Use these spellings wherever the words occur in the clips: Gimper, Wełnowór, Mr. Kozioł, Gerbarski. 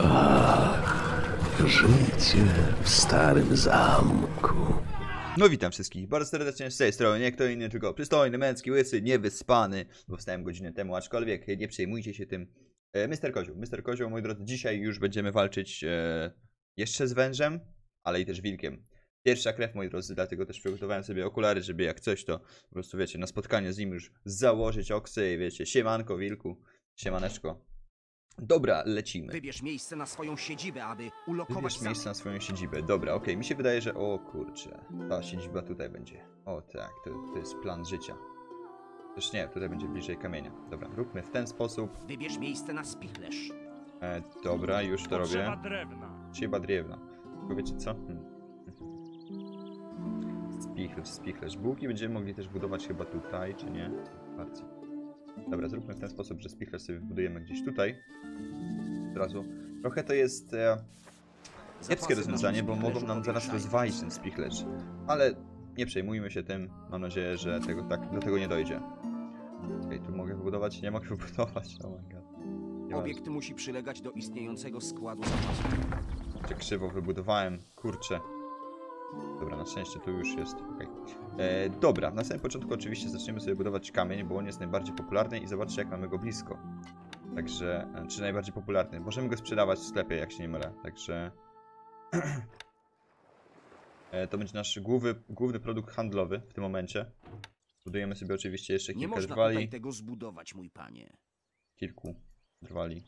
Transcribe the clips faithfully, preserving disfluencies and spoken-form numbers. Ach, życie w starym zamku. No witam wszystkich bardzo serdecznie z tej strony, nie kto inny, tylko przystojny, męski, łysy, niewyspany, bo wstałem godzinę temu, aczkolwiek nie przejmujcie się tym. mister Kozioł, mister Kozioł, moi drodzy, dzisiaj już będziemy walczyć e, jeszcze z wężem, ale i też wilkiem. Pierwsza krew, moi drodzy, dlatego też przygotowałem sobie okulary, żeby jak coś, to po prostu, wiecie, na spotkanie z nim już założyć oksy i wiecie, siemanko wilku, siemaneczko. Dobra, lecimy. Wybierz miejsce na swoją siedzibę, aby ulokować... Wybierz samy. miejsce na swoją siedzibę. Dobra, okej. Okay. Mi się wydaje, że... O kurczę. Ta siedziba tutaj będzie. O tak, to, to jest plan życia. Też nie, tutaj będzie bliżej kamienia. Dobra, róbmy w ten sposób. Wybierz miejsce na spichlerz. E, dobra, już to Potrzeba robię. Drewna. Trzeba drewna. Tylko wiecie co? Hmm. Spichlerz, spichlerz. Bułki będziemy mogli też budować chyba tutaj, czy nie? Bardziej. Dobra, zróbmy w ten sposób, że spichlerz sobie wybudujemy gdzieś tutaj. Od razu. Trochę to jest e, kiepskie rozwiązanie, bo mogą nam zaraz rozwalić ten spichlerz. Ale nie przejmujmy się tym. Mam nadzieję, że tego, tak, do tego nie dojdzie. Okej, tu mogę wybudować? Nie mogę wybudować. Oh my God. Obiekt musi przylegać do istniejącego składu zapasu. Czy krzywo wybudowałem? Kurczę. Dobra, na szczęście tu już jest. Okay. E, dobra, na samym początku oczywiście zaczniemy sobie budować kamień, bo on jest najbardziej popularny i zobaczcie, jak mamy go blisko. Także, czy najbardziej popularny. Możemy go sprzedawać w sklepie, jak się nie mylę. Także e, to będzie nasz główny, główny produkt handlowy w tym momencie. Budujemy sobie oczywiście jeszcze kilka drwali. Nie można tutaj tego zbudować, mój panie. Kilku drwali.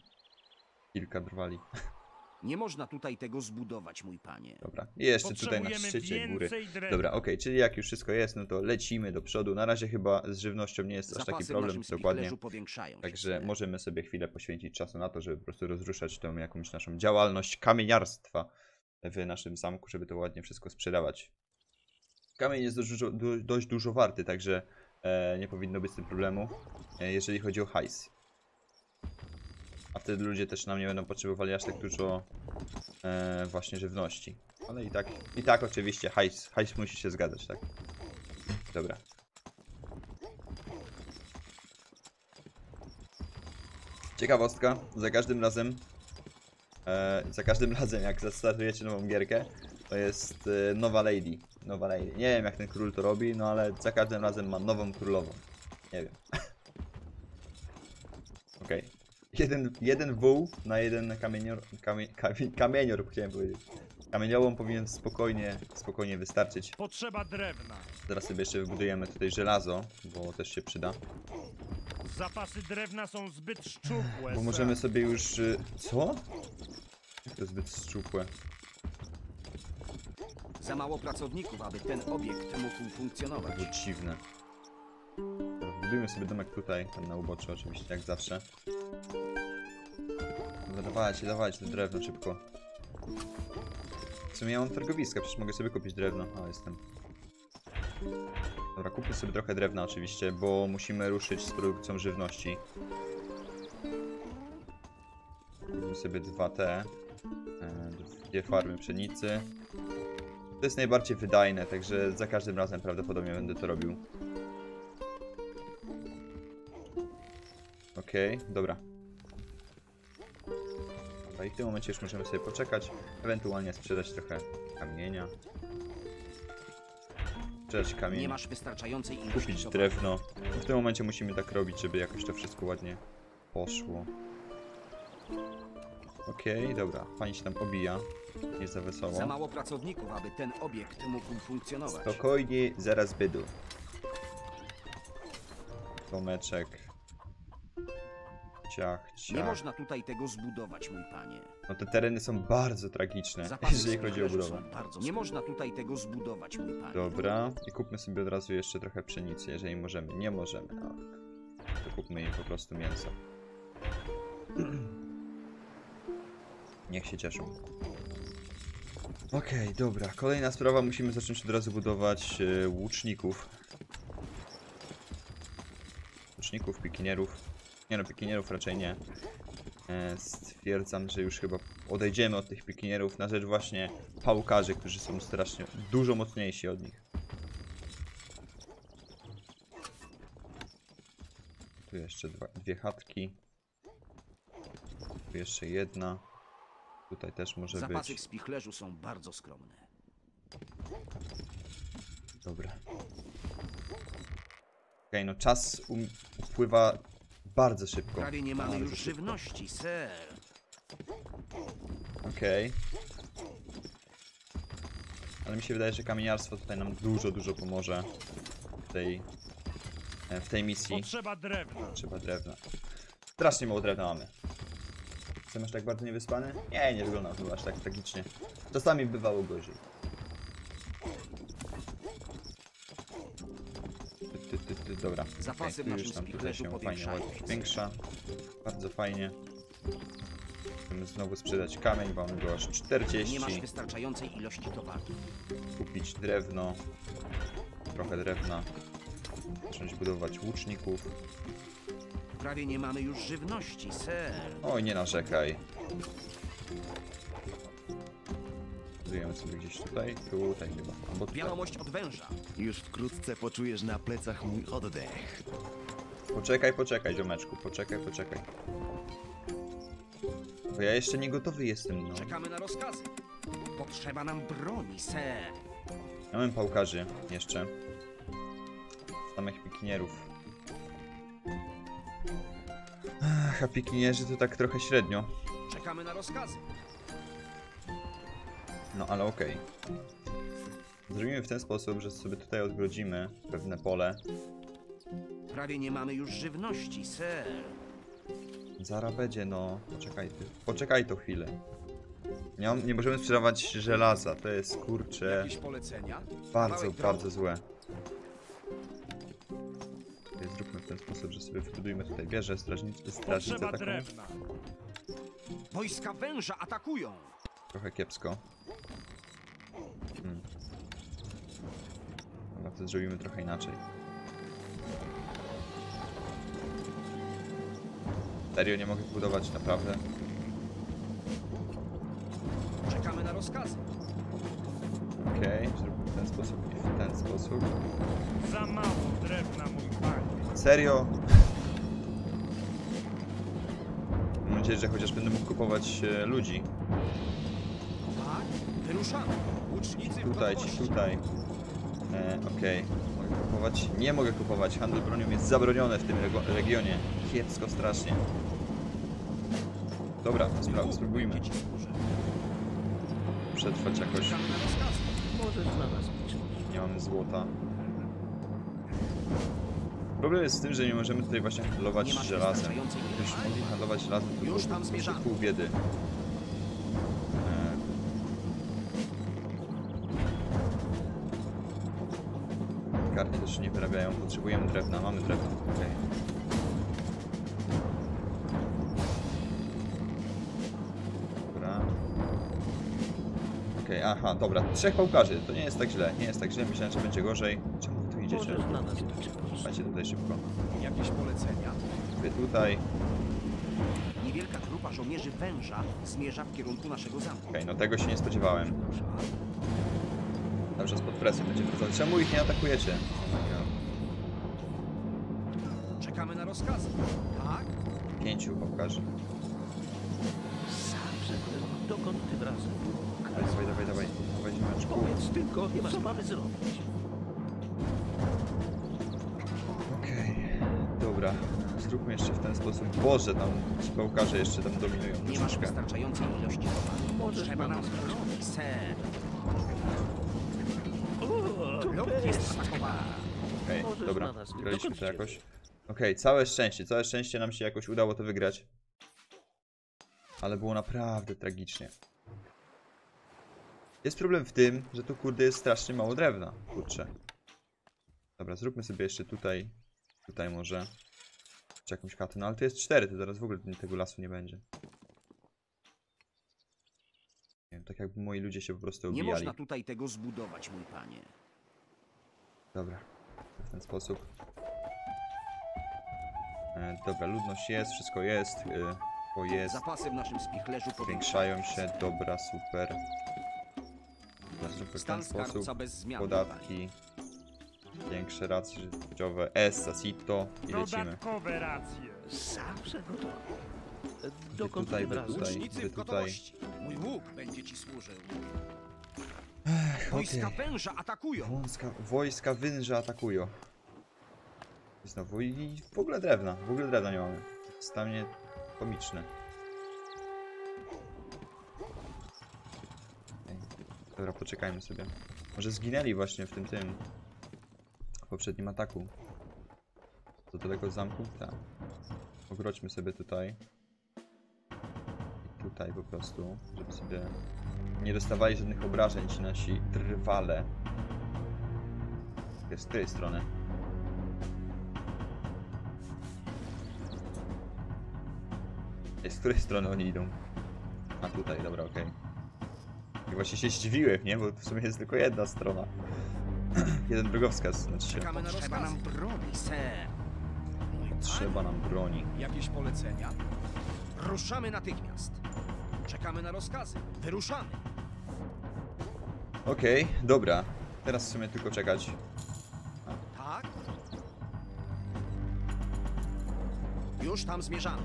Kilka drwali. Nie można tutaj tego zbudować, mój panie. Dobra, i jeszcze tutaj na szczycie góry. Dobra, okej, okay, czyli jak już wszystko jest, no to lecimy do przodu. Na razie chyba z żywnością nie jest Zapasy aż taki problem, dokładnie. Także możemy sobie chwilę poświęcić czasu na to, żeby po prostu rozruszać tą jakąś naszą działalność kamieniarstwa w naszym zamku, żeby to ładnie wszystko sprzedawać. Kamień jest dużo, du, dość dużo warty, także e, nie powinno być z tym problemu, e, jeżeli chodzi o hajs. A wtedy ludzie też nam nie będą potrzebowali aż tak dużo e, właśnie żywności. Ale i tak, i tak oczywiście hajs, hajs musi się zgadzać, tak? Dobra. Ciekawostka, za każdym razem, e, za każdym razem jak zastartujecie nową gierkę, to jest e, nowa lady, nowa lady. Nie wiem jak ten król to robi, no ale za każdym razem ma nową królową. Nie wiem. Okej. Okay. Jeden, jeden wół na jeden kamienior, kamie, kamie, kamienior, chciałem powiedzieć. Kamieniołom powinien spokojnie, spokojnie wystarczyć. Potrzeba drewna. Zaraz sobie jeszcze wybudujemy tutaj żelazo, bo też się przyda. Zapasy drewna są zbyt szczupłe. Bo możemy sobie już... Co? Jak to zbyt szczupłe? Za mało pracowników, aby ten obiekt mógł funkcjonować. To było dziwne. Budujmy sobie domek tutaj, tam na uboczu oczywiście, jak zawsze. No dawajcie, dawajcie to drewno szybko. W sumie ja mam targowiska, przecież mogę sobie kupić drewno. A, jestem. Dobra, kupmy sobie trochę drewna oczywiście, bo musimy ruszyć z produkcją żywności. Kupmy sobie dwa te. Dwie farmy pszenicy. To jest najbardziej wydajne, także za każdym razem prawdopodobnie będę to robił. Okej, okay, dobra. Dobra, i w tym momencie już możemy sobie poczekać, ewentualnie sprzedać trochę kamienia. Sprzedać kamień. Nie masz wystarczającej ilości. Kupić drewno. W tym momencie musimy tak robić, żeby jakoś to wszystko ładnie poszło. Okej, okay, dobra. Pani się tam pobija. Jest za wesoło. Za mało pracowników, aby ten obiekt mógł funkcjonować. Spokojnie, zaraz bydu. Tomeczek. Ciach, ciach. Nie można tutaj tego zbudować, mój panie. No te tereny są bardzo tragiczne, Zapasy jeżeli chodzi o budowę. Nie można tutaj tego zbudować, mój panie. Dobra, i kupmy sobie od razu jeszcze trochę pszenicy, jeżeli możemy. Nie możemy, no. To kupmy jej po prostu mięso. Niech się cieszą. Okej, okay, dobra. Kolejna sprawa, musimy zacząć od razu budować yy, łuczników. Łuczników, pikinierów. Nie no, pikinierów raczej nie. E, stwierdzam, że już chyba odejdziemy od tych pikinierów na rzecz właśnie pałkarzy, którzy są strasznie dużo mocniejsi od nich. Tu jeszcze dwa, dwie chatki. sobie jeszcze jedna. Tutaj też może Zapasy być. Zapasy w spichlerzu są bardzo skromne. Dobra. Okej, no czas um... upływa bardzo szybko. Prawie nie mamy już żywności, ser. Okej. Ale mi się wydaje, że kamieniarstwo tutaj nam dużo, dużo pomoże w tej, w tej misji. Potrzeba drewna. Potrzeba drewna. Strasznie mało drewna mamy. Jestem aż tak bardzo niewyspany? Nie, nie wygląda to aż tak tragicznie. Czasami bywało gorzej. Ty, ty, ty, dobra. Zapasy okay, już tam tutaj się fajnie większa. Bardzo fajnie. Chcemy znowu sprzedać kamień, bo mamy go aż czterdzieści. Nie masz wystarczającej ilości towaru. Kupić drewno. Trochę drewna. Zacząć budować łuczników. Prawie nie mamy już żywności, ser. Oj, nie narzekaj. Budujemy sobie gdzieś tutaj, tutaj chyba. Albo tutaj. Wiadomość od węża. Już wkrótce poczujesz na plecach mój oddech. Poczekaj, poczekaj, ziomeczku, poczekaj, poczekaj. Bo ja jeszcze nie gotowy jestem, no. Czekamy na rozkazy. Potrzeba nam broni, ser. Ja mam pałkarzy jeszcze. Samych pikinierów. Ach, a pikinierzy to tak trochę średnio. Czekamy na rozkazy. No ale okej. Okay. Zrobimy w ten sposób, że sobie tutaj odgrodzimy pewne pole. Prawie nie mamy już żywności, ser. Zara będzie, no. Poczekaj, ty. Poczekaj to chwilę. Nie, nie możemy sprzedawać żelaza. To jest kurczę. Jakieś polecenia? Bardzo, bardzo złe. Tutaj zróbmy w ten sposób, że sobie wybudujmy tutaj wieżę strażnicę, strażnicę taką. Drewna. Wojska węża atakują! Trochę kiepsko. Hmm. Dobra, to zrobimy trochę inaczej. Serio nie mogę budować, naprawdę. Czekamy na rozkazy. Okej, okay, zróbmy w ten sposób i w ten sposób. Za mało drewna, mój panie. Serio? Mam nadzieję, że chociaż będę mógł kupować e, ludzi. Tak, wyruszamy. Łucznicy tutaj, ci tutaj. E, Okej, okay. Mogę kupować? Nie mogę kupować. Handel bronią jest zabroniony w tym rego regionie. Kiepsko strasznie. Dobra, spraw, spróbujmy przetrwać jakoś. Nie mamy złota. Problem jest z tym, że nie możemy tutaj właśnie handlować żelazem. Gdybyśmy mogli handlować żelazem, to już tam zmierzamy. Pół biedy. Eee. Karty też nie wyrabiają. Potrzebujemy drewna. Mamy drewno. Okej. Okay. Okej, okay, aha, dobra, trzech pałkarzy, to nie jest tak źle, nie jest tak źle, myślałem, że będzie gorzej. Czemu wy tu idziecie? Słuchajcie tutaj szybko. Jakieś polecenia? Wy tutaj. Niewielka grupa żołnierzy węża zmierza w kierunku naszego zamku. Okej, okay, no tego się nie spodziewałem. Cały czas pod presją będziemy wracać. Czemu ich nie atakujecie? Oh Czekamy na rozkazy, tak? Pięciu pałkarzy. Dokąd ty wrażę? Dawaj, dawaj, dawaj. Dawaj, ziomeczku. Powiedz tylko, co mamy zrobić. Okej, okay. Dobra. Zróbmy jeszcze w ten sposób. Boże, tam ci pałkarze jeszcze tam dominują. Nie masz wystarczającej ilości towaru. Może trzeba nam zrobić ser. To jest atakowa. Okej, okay, dobra. Graliśmy to jakoś. Okej, okay, całe szczęście. Całe szczęście nam się jakoś udało to wygrać. Ale było naprawdę tragicznie. Jest problem w tym, że tu kurde jest strasznie mało drewna. Kurczę. Dobra, zróbmy sobie jeszcze tutaj. Tutaj może. Czy jakąś chatę. No ale tu jest cztery, to zaraz w ogóle tego lasu nie będzie. Nie wiem, tak jakby moi ludzie się po prostu ubijali. Nie można tutaj tego zbudować, mój panie. Dobra. W ten sposób. E, dobra, ludność jest, wszystko jest. E, Jest. Zapasy w naszym spichlerzu powiększają się, dobra, super. Zróbmy w ten sposób, podatki, większe racje życiowe, S, Sito i lecimy. Zawsze gotowe. Dokąd tutaj, wy tutaj, wy tutaj. Mój łuk będzie ci służył. Ech, wojska okay. węża atakują. Wąska, wojska węża atakują. Znowu i w ogóle drewna, w ogóle drewna nie mamy. Jest dla mnie komiczne. Okay. Dobra, poczekajmy sobie. Może zginęli właśnie w tym tym poprzednim ataku. Co do tego zamku? Tak. Ogrodźmy sobie tutaj. I tutaj po prostu, żeby sobie nie dostawali żadnych obrażeń ci nasi drwale. Jest z tej strony. Z której strony oni idą? A tutaj, dobra, okej. Okay. I właśnie się zdziwiłem, nie? Bo w sumie jest tylko jedna strona. Jeden drogowskaz, znaczy się. Potrzeba nam broni, ser. Potrzeba nam broni. Jakieś polecenia? Ruszamy natychmiast. Czekamy na rozkazy. Wyruszamy. Okej, okay, dobra. Teraz w sumie tylko czekać. A. Tak? Już tam zmierzamy.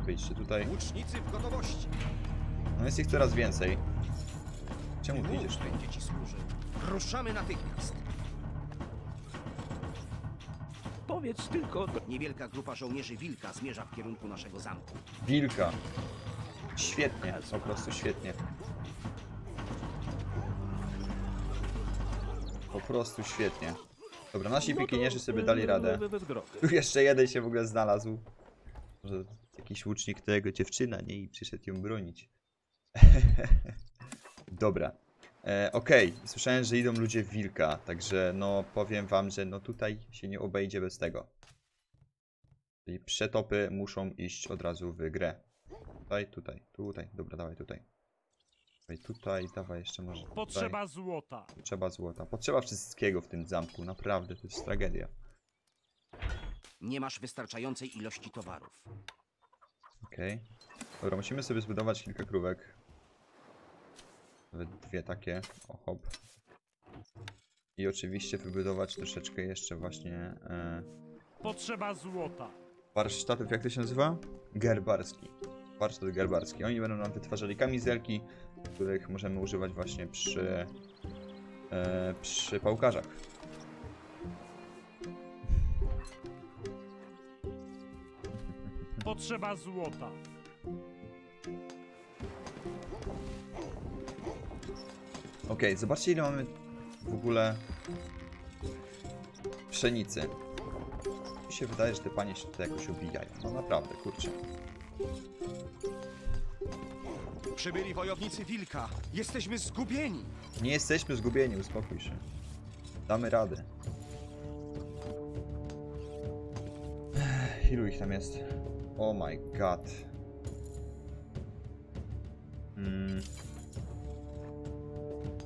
Wyjdźcie tutaj. Łucznicy w gotowości. No jest ich coraz więcej. Czemu ty idziesz? Będzie ci służył. Ruszamy natychmiast. Powiedz tylko. Niewielka grupa żołnierzy wilka zmierza w kierunku naszego zamku. Wilka. Świetnie, po prostu świetnie. Po prostu świetnie. Dobra, nasi piekinierzy sobie dali radę. Tu jeszcze jeden się w ogóle znalazł. Może jakiś łucznik to jego dziewczyna, nie? I przyszedł ją bronić. Dobra. E, Okej, okay. Słyszałem, że idą ludzie wilka, także no powiem wam, że no tutaj się nie obejdzie bez tego. Czyli przetopy muszą iść od razu w grę. Tutaj, tutaj, tutaj. Dobra, dawaj tutaj. Dawaj tutaj, dawaj jeszcze może tutaj. Potrzeba złota. Potrzeba złota. Potrzeba wszystkiego w tym zamku, naprawdę, to jest tragedia. Nie masz wystarczającej ilości towarów. Okej. Okay. Dobra, musimy sobie zbudować kilka krówek. Nawet dwie takie. O, hop. I oczywiście wybudować troszeczkę jeszcze właśnie... E... Potrzeba złota. Warsztatów, jak to się nazywa? Gerbarski. Warsztat gerbarski. Oni będą nam wytwarzali kamizelki, których możemy używać właśnie przy... E, przy pałkarzach. Potrzeba złota. Ok, zobaczcie ile mamy w ogóle pszenicy. Mi się wydaje, że te panie się tutaj jakoś ubijają. No naprawdę, kurczę. Przybyli wojownicy wilka. Jesteśmy zgubieni. Nie jesteśmy zgubieni, uspokój się. Damy radę. Ilu ich tam jest? Oh my god. Hmm.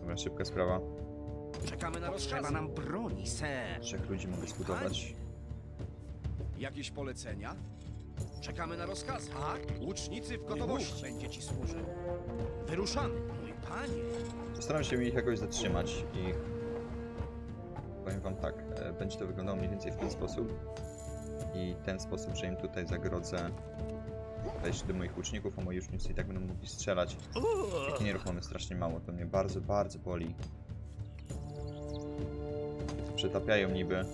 Dobra, szybka sprawa. Czekamy na rozkaz. Trzeba nam broni, ser. Trzech ludzi mogę zbudować. Jakieś polecenia? Czekamy na rozkaz. Tak? Łucznicy w gotowości. Będzie ci służył. Wyruszamy, mój panie. Postaram się ich jakoś zatrzymać i... Powiem wam tak, będzie to wyglądało mniej więcej w ten sposób. I ten sposób, że im tutaj zagrodzę wejść do moich łuczników, a moi łucznicy i tak będą mogli strzelać. Piekinierów mamy strasznie mało, to mnie bardzo, bardzo boli. Przetapiają niby.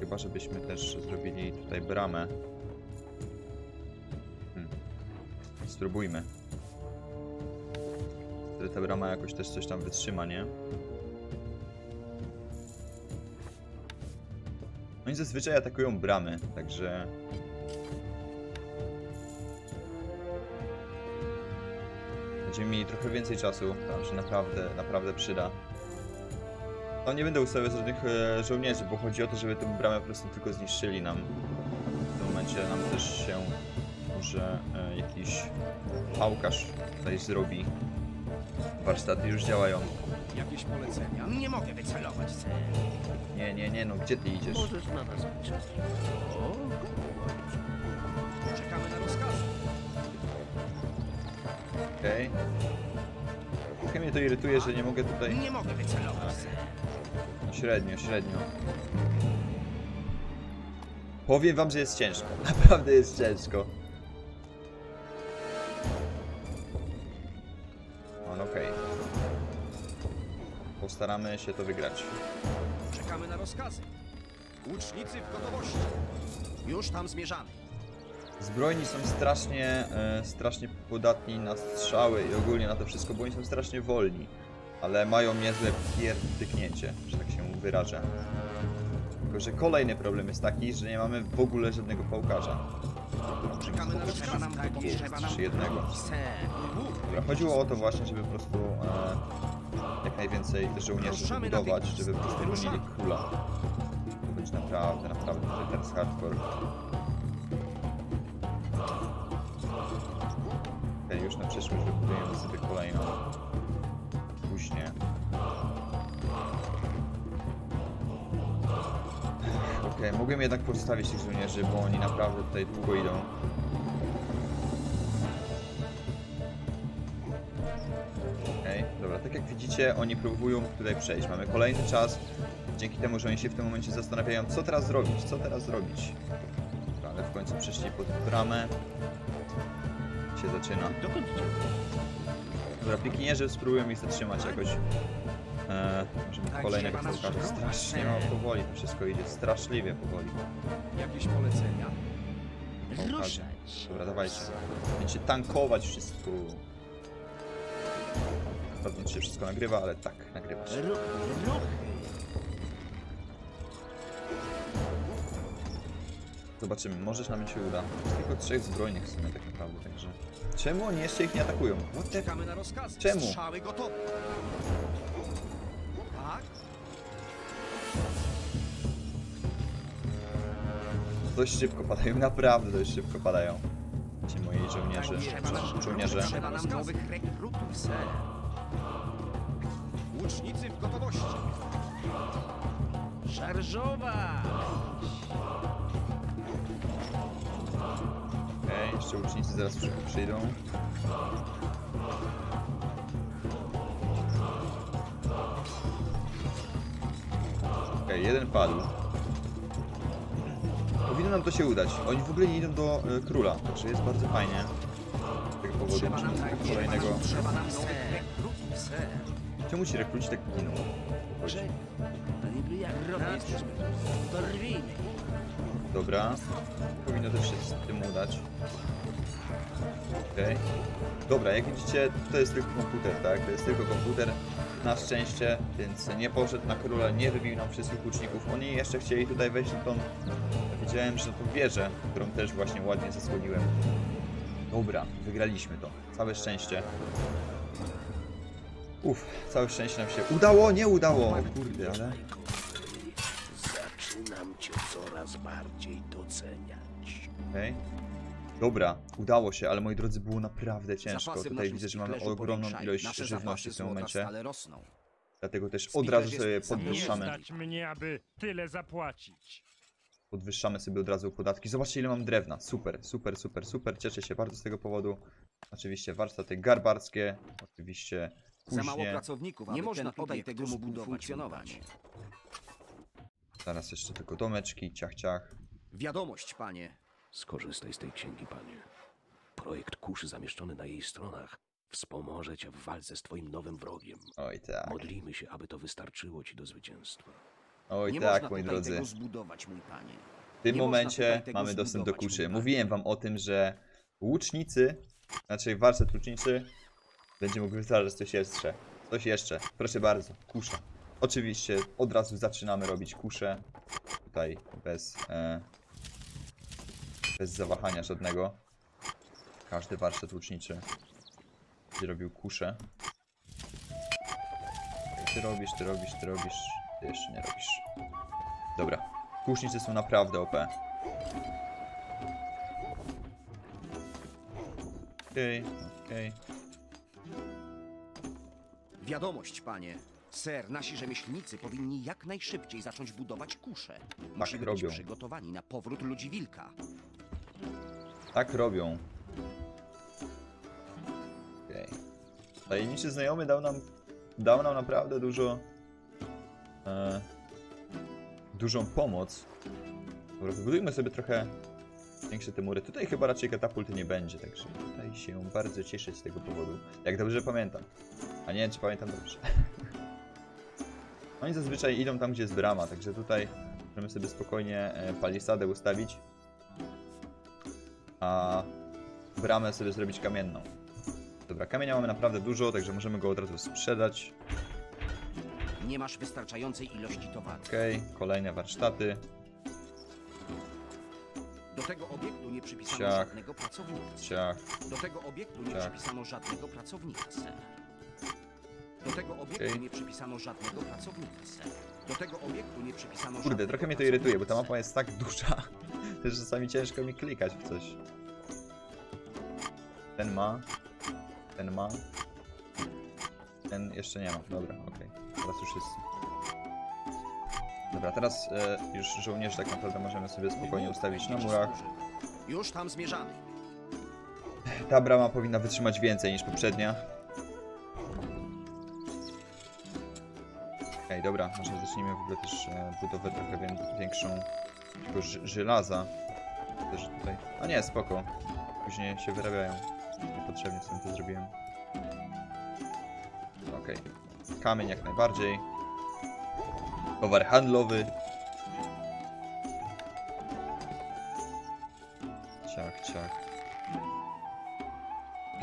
Chyba, żebyśmy też zrobili tutaj bramę. Hmm. Spróbujmy. Wtedy ta brama jakoś też coś tam wytrzyma, nie? Oni zazwyczaj atakują bramy, także... Będziemy mieli trochę więcej czasu, tam się naprawdę, naprawdę przyda. Tam nie będę ustawiał żadnych żołnierzy, bo chodzi o to, żeby tę bramę po prostu tylko zniszczyli nam. W tym momencie nam też się może jakiś pałkarz tutaj zrobi. Warsztaty już działają. Jakieś polecenia? Nie mogę wycelować. Nie, nie, nie, no gdzie ty idziesz? Możesz na nas wyciąć. Czekamy na rozkaz. Okej. Okay. Trochę mnie to irytuje, że nie mogę tutaj... Nie mogę wycelować. No średnio, średnio. Powiem wam, że jest ciężko. Naprawdę jest ciężko. postaramy się to wygrać. Czekamy na rozkazy. Łucznicy w gotowości. Już tam zmierzamy. Zbrojni są strasznie, e, strasznie podatni na strzały i ogólnie na to wszystko, bo oni są strasznie wolni. Ale mają niezłe pierdyknięcie, że tak się wyrażę. Tylko że kolejny problem jest taki, że nie mamy w ogóle żadnego pałkarza. Czekamy na trzeba nam czy jednego. Dobra, chodziło o to właśnie, żeby po prostu e, jak najwięcej żołnierzy wybudować, żeby po prostu mieli kula. To będzie naprawdę, naprawdę teraz hardcore. Okej, już na przyszłość wybudujemy sobie kolejną. Później. Okej, mogłem jednak pozostawić tych żołnierzy, bo oni naprawdę tutaj długo idą. Okej, dobra, tak jak widzicie, oni próbują tutaj przejść. Mamy kolejny czas, dzięki temu, że oni się w tym momencie zastanawiają, co teraz zrobić, co teraz zrobić. Dobra, ale w końcu przeszli pod bramę. Się zaczyna. Dobra, piekinierzy spróbują ich zatrzymać jakoś. Eee, możemy kolejnego pokażę. Strasznie powoli to wszystko idzie, straszliwie powoli. Jakieś polecenia? Dobra, dawajcie. Będziecie tankować wszystko. Pewnie się wszystko nagrywa, ale tak, nagrywa się. Zobaczymy, może nam się uda. Tylko trzech zbrojnych w sumie tak naprawdę, także... Czemu oni jeszcze ich nie atakują? Czekamy na rozkazy. Czemu? Strzały gotowe. Tak? Dość szybko padają, naprawdę dość szybko padają. Ci moi żołnierze, żołnierze. Trzeba nam nowych rekrutów, ser. Łucznicy w gotowości. Szarżować! Okej, okay, jeszcze ucznicy zaraz szybko przyjdą. Okej, okay, jeden padł. Powinno nam to się udać. Oni w ogóle nie idą do e, króla, także jest bardzo fajnie. Z tego powodu musimy tak, kolejnego... Trzeba nam czemu ci rekruci tak giną? Dobra, powinno też się z tym udać. Okej. Okay. Dobra, jak widzicie, to jest tylko komputer, tak? To jest tylko komputer, na szczęście, więc nie poszedł na króla, nie wybił nam wszystkich łuczników. Oni jeszcze chcieli tutaj wejść na tą... Wiedziałem, że tą wieżę, którą też właśnie ładnie zasłoniłem. Dobra, wygraliśmy to. Całe szczęście. Uff, całe szczęście nam się udało, nie udało! O kurde, ale... Zaczynam cię coraz bardziej doceniać. Okej. Okay. Dobra, udało się, ale moi drodzy, było naprawdę ciężko. Zapasy tutaj widzę, że mamy ogromną ilość nasze żywności w tym momencie. Dlatego też od razu sobie podwyższamy. Nie stać mnie, aby tyle zapłacić. Podwyższamy sobie od razu podatki. Zobaczcie, ile mam drewna. Super, super, super, super. Cieszę się bardzo z tego powodu. Oczywiście warsztaty garbarskie. Oczywiście... Później. Za mało pracowników, nie można podaj tego mógł funkcjonować. Zaraz jeszcze tylko domeczki, ciach, ciach. Wiadomość, panie. Skorzystaj z tej księgi, panie. Projekt kuszy zamieszczony na jej stronach wspomoże cię w walce z twoim nowym wrogiem. Oj tak. Modlimy się, aby to wystarczyło ci do zwycięstwa. Oj nie tak, moi drodzy. Tego zbudować, mój panie. W tym nie momencie mamy dostęp do kuszy. Mówiłem wam o tym, że łucznicy, znaczy warsztat łucznicy, będzie mógł wytwarzać coś jeszcze. Coś jeszcze. Proszę bardzo. Kusza. Oczywiście od razu zaczynamy robić kuszę. Tutaj bez... E, bez zawahania żadnego. Każdy warsztat łuczniczy będzie robił kuszę. Ty robisz, ty robisz, ty robisz. Ty jeszcze nie robisz. Dobra. Kusznicy są naprawdę O P. Okej, okay, okej. Okay. Wiadomość, panie. Ser, nasi rzemieślnicy powinni jak najszybciej zacząć budować kusze. Musimy być przygotowani na powrót ludzi wilka. Tak robią. Okej. Okay. Tajemniczy znajomy dał nam, dał nam naprawdę dużo... E, dużą pomoc. Dobra, wybudujmy sobie trochę większe te mury. Tutaj chyba raczej katapulty nie będzie, także tutaj się bardzo cieszę z tego powodu. Jak dobrze pamiętam. A nie wiem, czy pamiętam dobrze. Oni zazwyczaj idą tam, gdzie jest brama, także tutaj możemy sobie spokojnie palisadę ustawić, a bramę sobie zrobić kamienną. Dobra, kamienia mamy naprawdę dużo, także możemy go od razu sprzedać. Nie masz wystarczającej ilości towaru. Okej, okay, kolejne warsztaty. Do tego obiektu nie przypisano Ciach. żadnego pracownika. Ciach. Do tego obiektu nie Ciach. przypisano żadnego pracownika. Do tego obiektu okay. nie przypisano żadnego pracownika. Do tego obiektu nie przypisano. Kurde, trochę mnie to irytuje, bo ta mapa jest tak duża, że czasami ciężko mi klikać w coś. Ten ma. Ten ma. Ten jeszcze nie ma. Dobra, okej. Okay. Teraz już jest. Dobra, teraz e, już żołnierzy tak naprawdę możemy sobie spokojnie ustawić na murach. Już tam zmierzamy. Ta brama powinna wytrzymać więcej niż poprzednia. Okej, dobra, może zacznijmy w ogóle też e, budowę trochę większą tylko żelaza. Też tutaj. A nie, spoko. Później się wyrabiają. Niepotrzebnie sobie to zrobiłem. Okej. Kamień jak najbardziej. Towar handlowy. Ciach, ciach.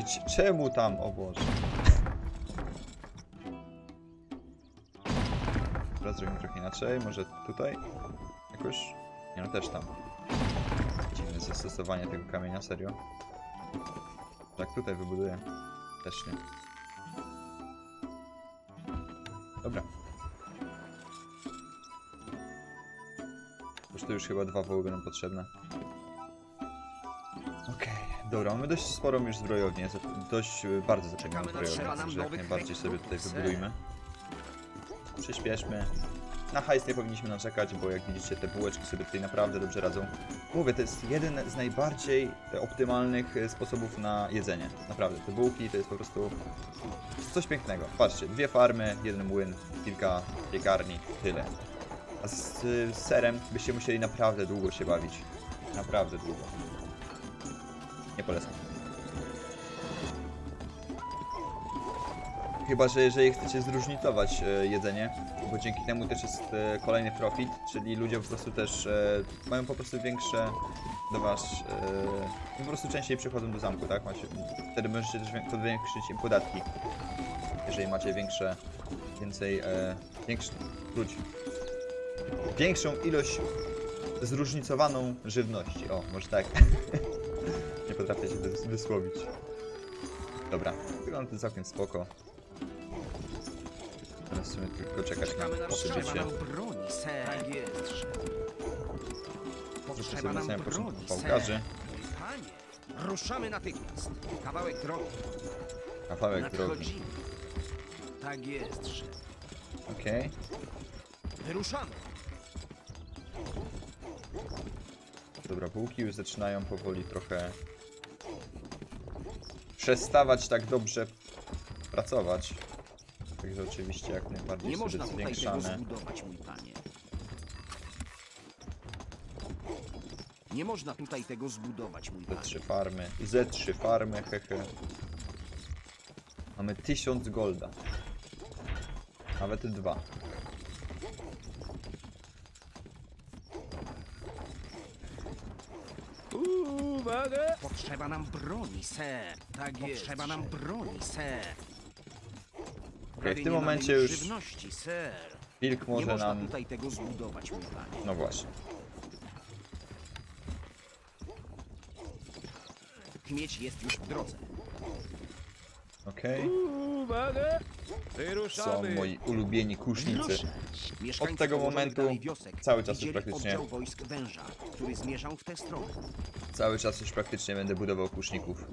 Gdzie, czemu tam? O Boże. Teraz zrobimy trochę inaczej. Może tutaj? Jakoś? Nie, no też tam. Dziwne zastosowanie tego kamienia, serio. Tak tutaj wybuduję. Też nie. Dobra. To już chyba dwa woły będą potrzebne. Okej, okay. Dobra, mamy dość sporą już zbrojownię. Dość bardzo zaczekamy zbrojownię, także jak najbardziej sobie tutaj wybudujmy. Przyspieszmy. Na hajs nie powinniśmy naczekać, bo jak widzicie te bułeczki sobie tutaj naprawdę dobrze radzą. Mówię, to jest jeden z najbardziej optymalnych sposobów na jedzenie. Naprawdę, te bułki to jest po prostu coś pięknego. Patrzcie, dwie farmy, jeden młyn, kilka piekarni, tyle. A z y, serem byście musieli naprawdę długo się bawić. Naprawdę długo. Nie polecam. Chyba, że jeżeli chcecie zróżnicować y, jedzenie, bo dzięki temu też jest y, kolejny profit, czyli ludzie po prostu też y, mają po prostu większe do was... Y, po prostu częściej przychodzą do zamku, tak? Macie, wtedy możecie też podwiększyć im podatki. Jeżeli macie większe... więcej... Y, większe... ludzi. Większą ilość zróżnicowaną żywności. O, może tak. Nie potrafię się wysłowić. Dobra, wygląda to całkiem spoko. Teraz sobie tylko czekać na przeżycie. Zresztą sobie na samym początku pałkarzy. Ruszamy natychmiast. Kawałek drogi. Kawałek drogi. Tak jest. Okej. Wyruszamy. Dobra, bułki już zaczynają powoli trochę przestawać tak dobrze pracować. Także oczywiście jak najbardziej nie sobie zwiększamy. Nie można tutaj tego zbudować, mój panie. Ze trzy farmy, ze trzy farmy, hehe. Mamy tysiąc golda. Nawet dwa. Potrzeba nam broni, ser. Tak Potrzeba jest. Potrzeba nam broni, ser. Okay, w tym momencie już żywności, ser. Wilk może nie nam... tutaj tego zbudować, mój panie. No właśnie. Kmieć jest już w drodze. Okej. Okay. Są moi ulubieni kusznicy. Od tego momentu cały czas już praktycznie... wojsk węża, który zmierzał w tę stronę. Cały czas już praktycznie będę budował kuszników.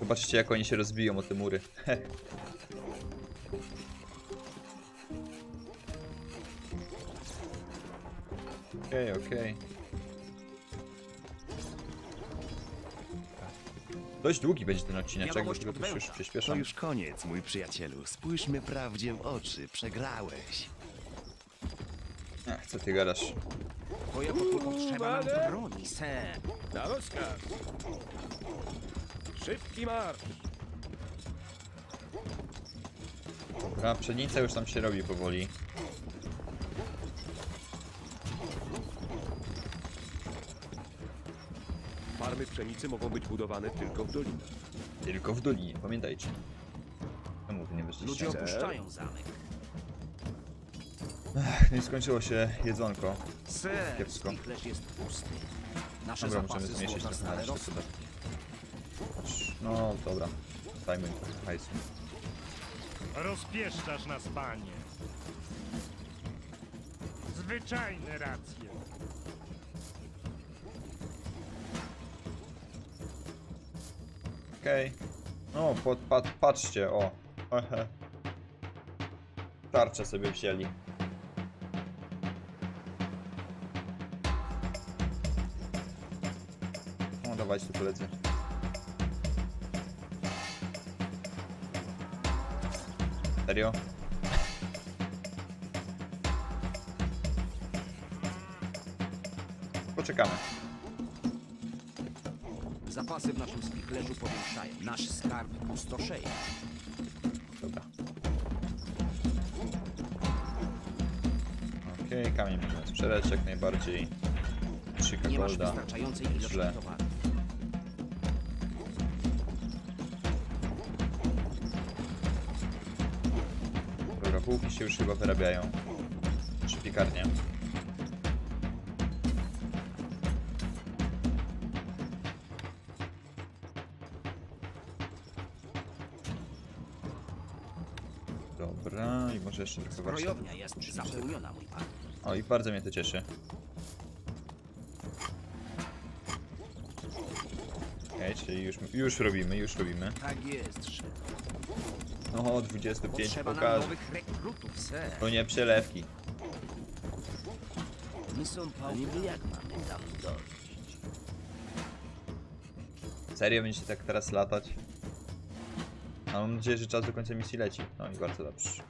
Zobaczcie, jak oni się rozbiją o te mury. Okej, okay, okej. Okay. Dość długi będzie ten odcinek, bo go już przyspieszam. To już koniec, mój przyjacielu. Spójrzmy prawdzie w oczy. Przegrałeś. Ach, co ty gadasz? Twoja potrzeba nam broni, ser. Na rozkaz. Szybki marsz. Dobra, pszenica już tam się robi powoli. Farmy pszenicy mogą być budowane tylko w dolinie. Tylko w dolinie, pamiętajcie. Czemu wy nie wyszliście? Ludzie opuszczają zamek. Ach, nie skończyło się jedzonko. Kiepsko. Nasze dobra, musimy zmniejszyć trochę na resztę sobie. No dobra, dajmy im trochę hajsu. Rozpieszczasz nas, panie. Zwyczajne racje. Okej. Okay. No, pat, patrzcie, o. Tarczę sobie wzięli. No, dawajcie tu polecę. Serio? Poczekamy. Zapasy w naszym spichlerzu powiększają. Nasz skarb pustoszeje. Dobra. Okej, okay, kamień możemy sprzedać jak najbardziej. Trzy golda. Nie masz wystarczającej ilości towaru. Dobra, półki się już chyba wyrabiają. Przy piekarnia. Dobra, i może jeszcze trochę warsztat. Zbrojownia jest zapełniona, mój pan. O, i bardzo mnie to cieszy. Okej, okay, czyli już, już robimy, już robimy. Tak jest, szef. No, dwadzieścia pięć pokaże. To nie przelewki. My są paliwy, jak mamy tam dojść? Serio będziecie tak teraz latać? Mam nadzieję, że czas do końca misji leci. No i bardzo dobrze.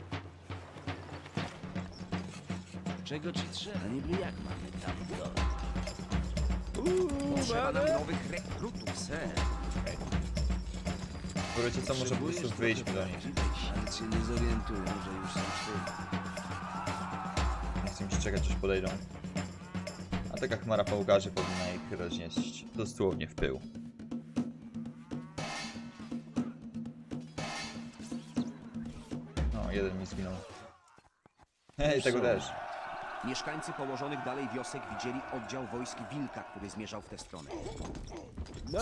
Czego ci trzeba? Niby jak mamy tam dojść? Potrzeba nam nowych rekrutów, ser. Wiecie co, może po prostu wyjdźmy do nich. Ale się nie zorientuję, że już są szybki. Nie chcę mi się czekać, aż podejdą. A taka chmara połgarzy powinna ich roznieść dosłownie w pył. No, jeden mi zginął. Hej, tego też. Mieszkańcy położonych dalej wiosek widzieli oddział wojsk Wilka, który zmierzał w tę stronę.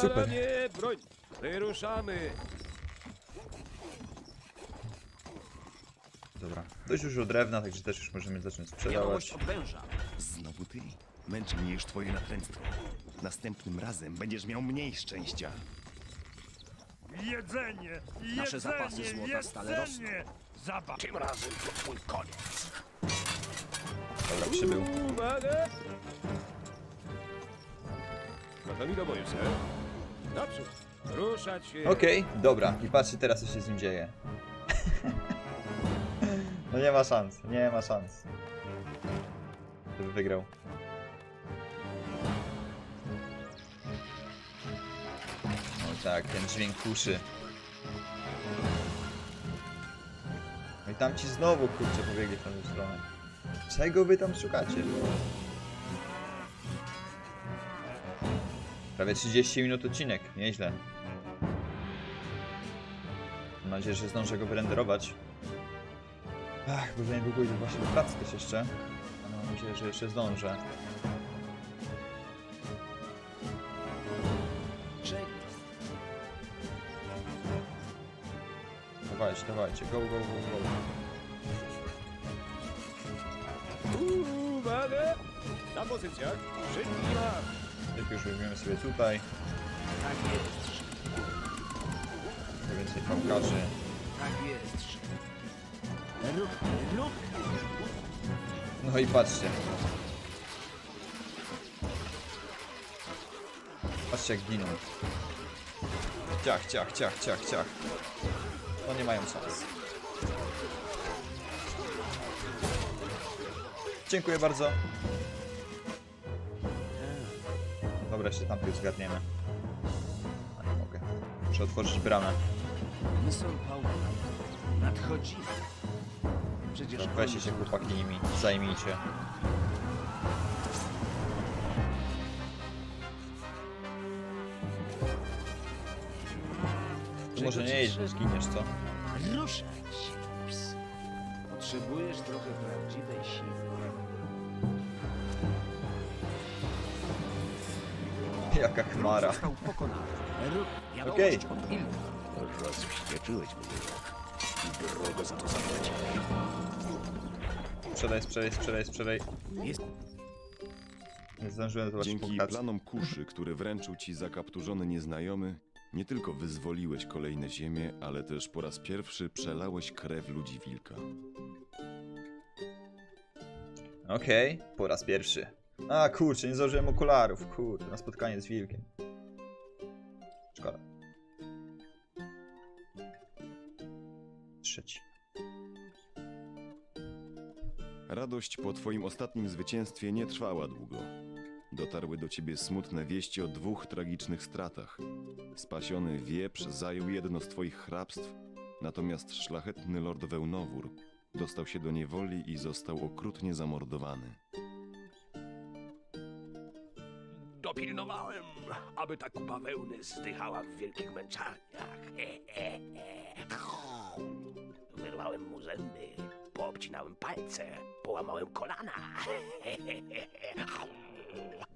Super. Na ramię broń! Wyruszamy! Dobra, dość już od drewna, także też już możemy zacząć sprzedawać. Znowu ty? Męczy mnie już twoje natręctwo. Następnym razem będziesz miał mniej szczęścia. Jedzenie! Jedzenie! Nasze zapasy złota jedzenie, stale rosną. Zabawę. Tym razem to twój koniec. Dobra, przybył. Gotowi do boju, sir? Dobrze. Ruszać się. Okej, okay, dobra. I patrzcie teraz, co się z nim dzieje. No nie ma szans, nie ma szans. Żeby wygrał. O tak, ten dźwięk kuszy. No i tam ci znowu, kurczę, pobiegli w tę stronę. Czego wy tam szukacie? Prawie trzydzieści minut odcinek, nieźle. Mam nadzieję, że zdążę go wyrenderować. Ach, bo zanim pójdę właśnie do pracy też jeszcze. Ale mam nadzieję, że jeszcze zdążę. Dawajcie, dawajcie, go, go, go, go. Uwaga! Na pozycjach, przyjmijam! Jak już weźmiemy sobie tutaj. Tak jest. Więcej pałkarzy. Tak jest. No i patrzcie. Patrzcie jak giną. Ciach, ciach, ciach, ciach, ciach. To nie mają szans. Dziękuję bardzo. Dobra, się tam już zgarniemy. A nie mogę. Muszę otworzyć bramę. Nadchodzimy. Przecież no, weźcie się chłopaki nimi, zajmijcie. Czy może nie jeźdź, zginiesz, co? Ruszać się, ps. Potrzebujesz trochę prawdziwej siły. Jaka chmara. Okej. Rozwścieczyłeś mnie. Drogo za to zapłacić. Sprzedaj, sprzedaj, sprzedaj, sprzedaj. Nie zdążyłem zobaczyć. Dzięki punktację. Planom kuszy, który wręczył ci zakapturzony nieznajomy, nie tylko wyzwoliłeś kolejne ziemie, ale też po raz pierwszy przelałeś krew ludzi wilka. Okej, okay, po raz pierwszy. A kurczę, nie zdążyłem okularów, kurde, na spotkanie z wilkiem. Szkoda. Radość po twoim ostatnim zwycięstwie nie trwała długo. Dotarły do ciebie smutne wieści o dwóch tragicznych stratach. Spasiony wieprz zajął jedno z twoich hrabstw, natomiast szlachetny lord Wełnowór dostał się do niewoli i został okrutnie zamordowany. Dopilnowałem, aby ta kupa wełny zdychała w wielkich męczarniach. Wyrwałem mu zęby, poobcinałem palce, połamałem kolana.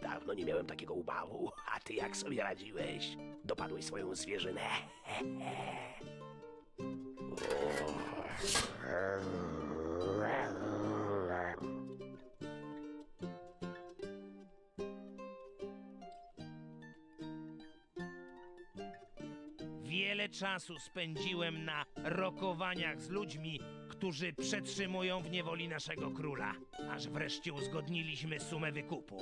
Dawno nie miałem takiego ubawu, a ty jak sobie radziłeś? Dopadłeś swoją zwierzynę. Wiele czasu spędziłem na rokowaniach z ludźmi, którzy przetrzymują w niewoli naszego króla, aż wreszcie uzgodniliśmy sumę wykupu.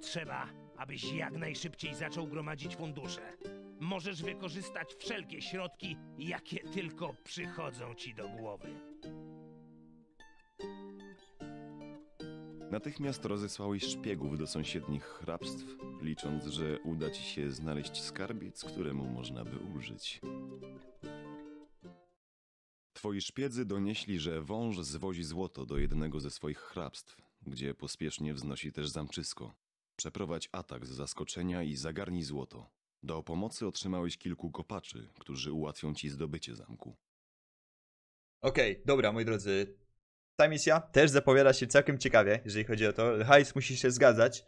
Trzeba, abyś jak najszybciej zaczął gromadzić fundusze. Możesz wykorzystać wszelkie środki, jakie tylko przychodzą ci do głowy. Natychmiast rozesłałeś szpiegów do sąsiednich hrabstw, licząc, że uda ci się znaleźć skarbiec, któremu można by ulżyć. Twoi szpiedzy donieśli, że wąż zwozi złoto do jednego ze swoich hrabstw, gdzie pospiesznie wznosi też zamczysko. Przeprowadź atak z zaskoczenia i zagarnij złoto. Do pomocy otrzymałeś kilku kopaczy, którzy ułatwią ci zdobycie zamku. Okej, okay, dobra, moi drodzy. Ta misja też zapowiada się całkiem ciekawie, jeżeli chodzi o to. Hajs musi się zgadzać.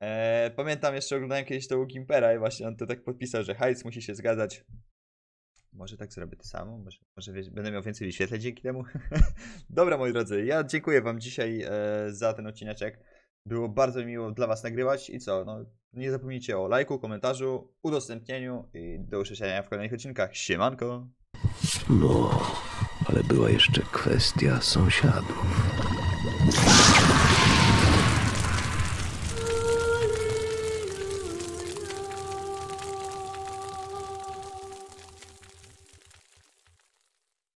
Eee, pamiętam, jeszcze oglądałem kiedyś to u Gimpera i właśnie on to tak podpisał, że hajs musi się zgadzać. Może tak zrobię to samo? Może, może wiesz, będę miał więcej wyświetleń dzięki temu? Dobra, moi drodzy, ja dziękuję wam dzisiaj e, za ten odcineczek. Było bardzo miło dla was nagrywać i co? No, nie zapomnijcie o lajku, komentarzu, udostępnieniu i do usłyszenia w kolejnych odcinkach. Siemanko! No... Ale była jeszcze kwestia sąsiadów.